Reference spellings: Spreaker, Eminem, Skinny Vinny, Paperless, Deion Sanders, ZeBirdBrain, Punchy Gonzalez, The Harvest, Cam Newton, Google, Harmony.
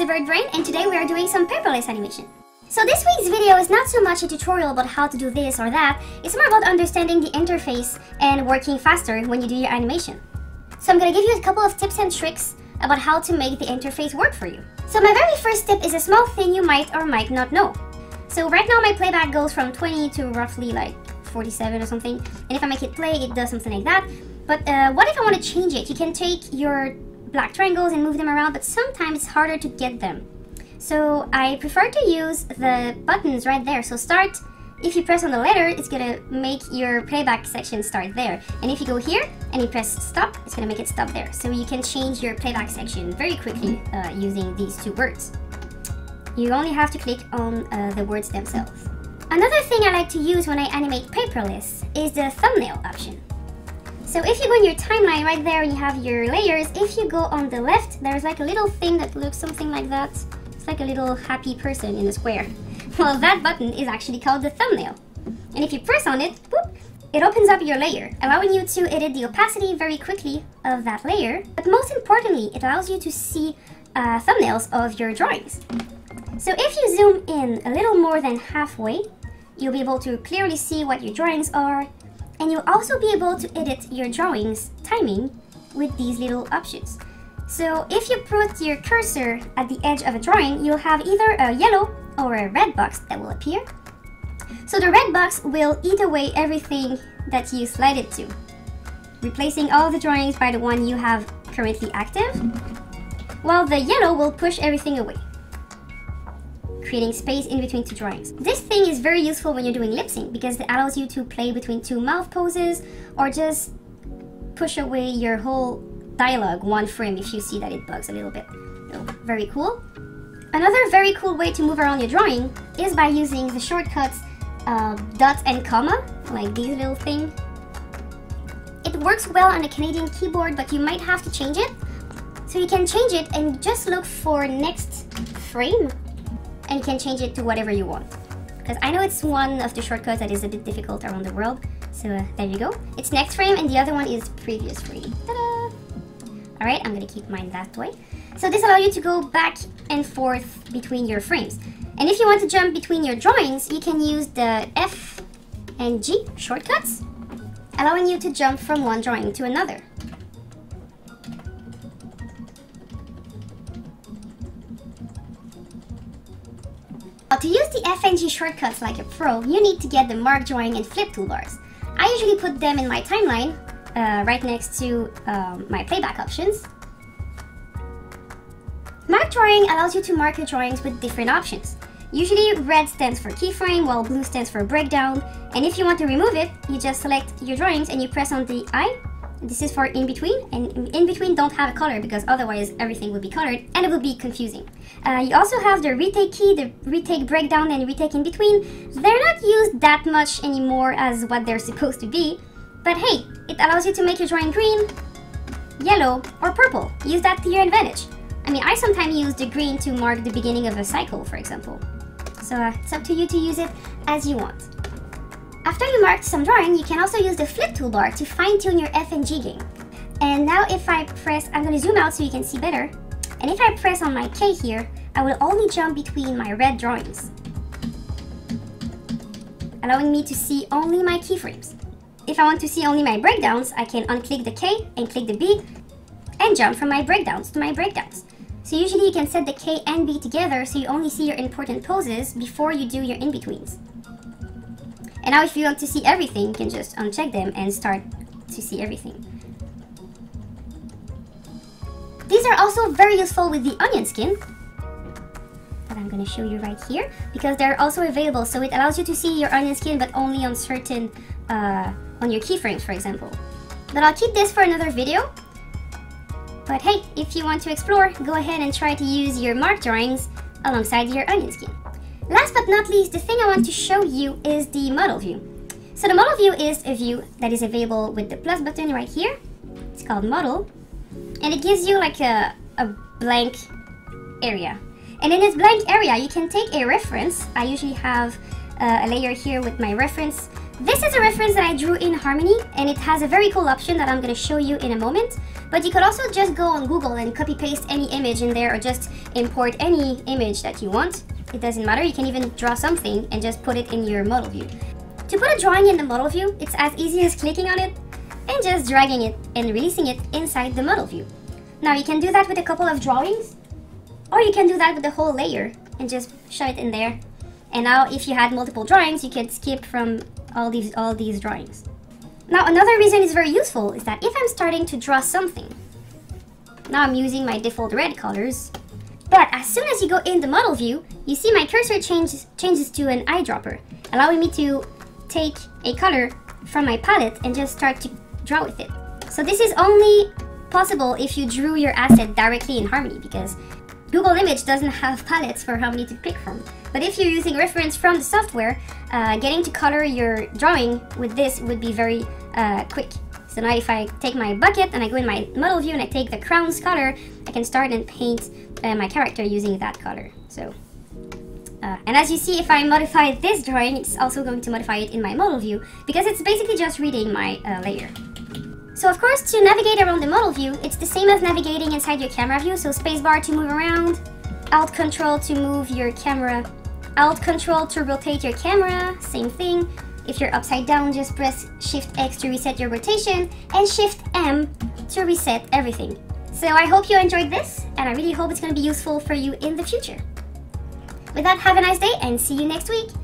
is the Bird Brain, and today we are doing some paperless animation. So this week's video is not so much a tutorial about how to do this or that, it's more about understanding the interface and working faster when you do your animation. So I'm gonna give you a couple of tips and tricks about how to make the interface work for you. So my very first tip is a small thing you might or might not know. So right now my playback goes from 20 to roughly like 47 or something, and if I make it play, it does something like that. But what if I want to change it? You can take your black triangles and move them around, but sometimes it's harder to get them. So I prefer to use the buttons right there. So start, if you press on the letter, it's gonna make your playback section start there. And if you go here and you press stop, it's gonna make it stop there. So you can change your playback section very quickly using these two words. You only have to click on the words themselves. Another thing I like to use when I animate paperless is the thumbnail option. So if you go in your timeline right there and you have your layers, if you go on the left, there's like a little thing that looks something like that. It's like a little happy person in a square. Well, that button is actually called the thumbnail. And if you press on it, whoop, it opens up your layer, allowing you to edit the opacity very quickly of that layer. But most importantly, it allows you to see thumbnails of your drawings. So if you zoom in a little more than halfway, you'll be able to clearly see what your drawings are. And you'll also be able to edit your drawings timing with these little options. So if you put your cursor at the edge of a drawing, you'll have either a yellow or a red box that will appear. So the red box will eat away everything that you slide it to, replacing all the drawings by the one you have currently active, while the yellow will push everything away, creating space in between two drawings. This thing is very useful when you're doing lip sync because it allows you to play between two mouth poses or just push away your whole dialogue one frame if you see that it bugs a little bit. So, very cool. Another very cool way to move around your drawing is by using the shortcuts dot and comma, like these little thing. It works well on a Canadian keyboard, but you might have to change it. So you can change it and just look for next frame, and you can change it to whatever you want. Because I know it's one of the shortcuts that is a bit difficult around the world. So there you go. It's next frame and the other one is previous frame. Ta-da! Alright, I'm gonna keep mine that way. So this allows you to go back and forth between your frames. And if you want to jump between your drawings, you can use the F and G shortcuts, allowing you to jump from one drawing to another. To use the F and G shortcuts like a pro, you need to get the mark drawing and flip toolbars. I usually put them in my timeline, right next to my playback options. Mark drawing allows you to mark your drawings with different options. Usually red stands for keyframe, while blue stands for breakdown, and if you want to remove it, you just select your drawings and you press on the I. This is for in between, and in between don't have a color because otherwise everything will be colored and it will be confusing. You also have the retake key, the retake breakdown and retake in between. They're not used that much anymore as what they're supposed to be, but hey, it allows you to make your drawing green, yellow or purple. Use that to your advantage. I mean, I sometimes use the green to mark the beginning of a cycle, for example. So it's up to you to use it as you want. After you marked some drawing, you can also use the flip toolbar to fine-tune your F and G game. And now if I press, I'm gonna zoom out so you can see better. And if I press on my K here, I will only jump between my red drawings, allowing me to see only my keyframes. If I want to see only my breakdowns, I can unclick the K and click the B and jump from my breakdowns to my breakdowns. So usually you can set the K and B together so you only see your important poses before you do your in-betweens. And now if you want to see everything, you can just uncheck them and start to see everything. These are also very useful with the onion skin that I'm going to show you right here, because they're also available, so it allows you to see your onion skin but only on certain, on your keyframes, for example. But I'll keep this for another video. But hey, if you want to explore, go ahead and try to use your mark drawings alongside your onion skin. Last but not least, the thing I want to show you is the model view. So the model view is a view that is available with the plus button right here. It's called model. And it gives you like a blank area. And in this blank area, you can take a reference. I usually have a layer here with my reference This is a reference that I drew in Harmony, and it has a very cool option that I'm going to show you in a moment. But you could also just go on Google and copy paste any image in there, or just import any image that you want. It doesn't matter, you can even draw something and just put it in your model view. To put a drawing in the model view, it's as easy as clicking on it and just dragging it and releasing it inside the model view. Now you can do that with a couple of drawings, or you can do that with the whole layer and just shove it in there. And now if you had multiple drawings, you could skip from all these drawings. Now another reason it's very useful is that if I'm starting to draw something, now I'm using my default red colors, but as soon as you go in the model view, you see my cursor changes to an eyedropper, allowing me to take a color from my palette and just start to draw with it. So this is only possible if you drew your asset directly in Harmony, because Google Image doesn't have palettes for Harmony to pick from. But if you're using reference from the software, getting to color your drawing with this would be very quick. So now if I take my bucket and I go in my model view and I take the crown's color, I can start and paint my character using that color. So, and as you see, if I modify this drawing, it's also going to modify it in my model view, because it's basically just reading my layer. So of course, to navigate around the model view, it's the same as navigating inside your camera view. So spacebar to move around, Alt Control to move your camera, Alt Control to rotate your camera, same thing. If you're upside down, just press Shift X to reset your rotation, and Shift M to reset everything. So I hope you enjoyed this, and I really hope it's going to be useful for you in the future. With that, have a nice day and see you next week!